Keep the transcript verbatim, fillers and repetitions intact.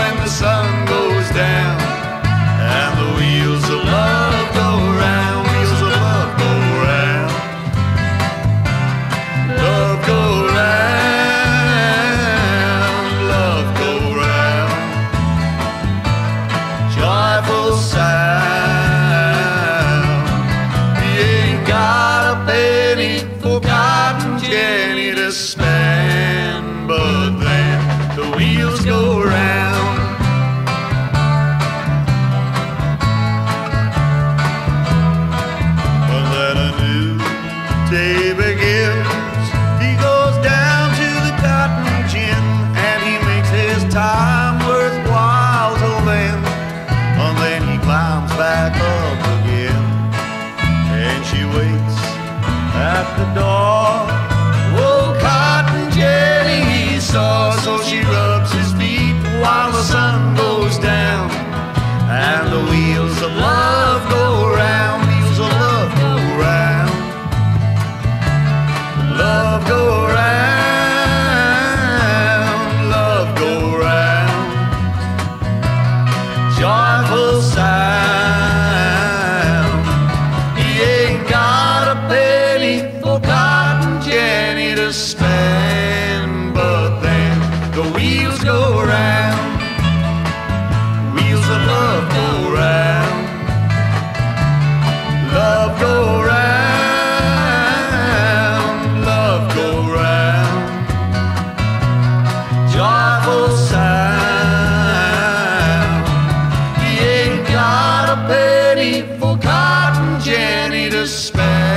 when the sun goes down and the wheels of love go round, wheels of love go round, love go round, love go round, joyful sound. You ain't got a penny for Cotton Jenny to spend, but then the wheels go round. But then a new day begins. He goes down to the cotton gin and he makes his time worthwhile till then. And then he climbs back up again and she waits at the door. Oh, Cotton Jenny he saw, so she rubs his feet while the sun goes down and the wheels of love go round, wheels of love go round, love go round, love go round, joyful sound. He ain't got a penny for Cotton Jenny to spend, but then the wheels go round, wheels of love go round, love go round, love go round, joyful sound. He ain't got a penny for Cotton Jenny to spend.